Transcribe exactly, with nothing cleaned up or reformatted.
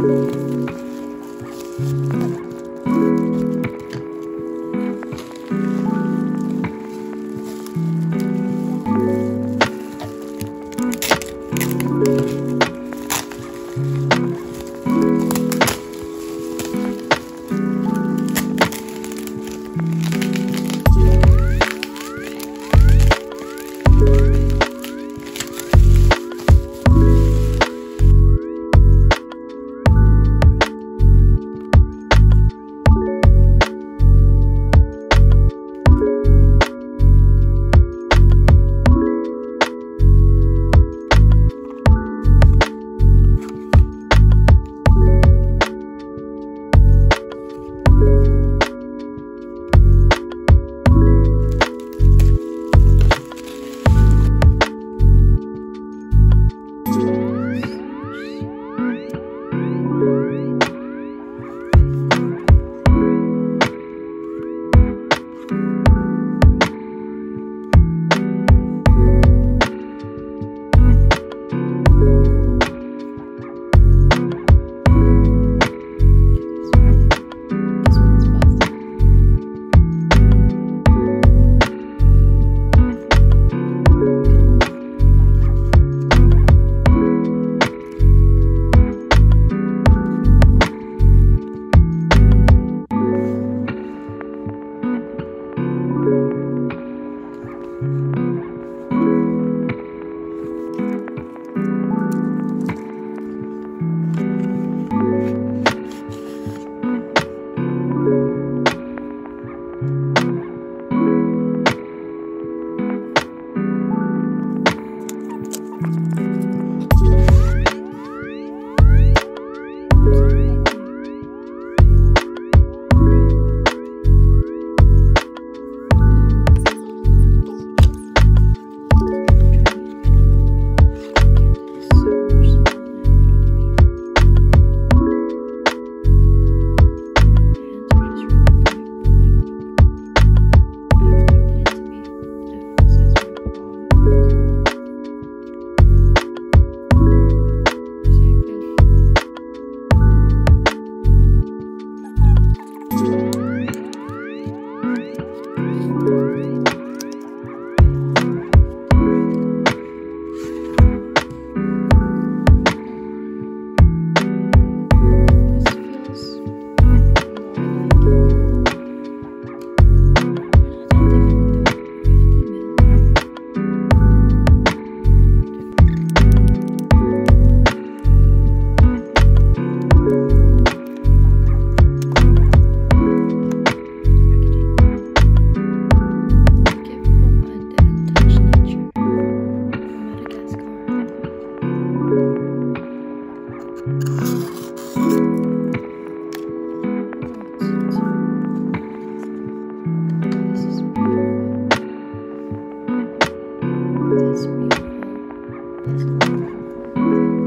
This is beautiful. This is beautiful.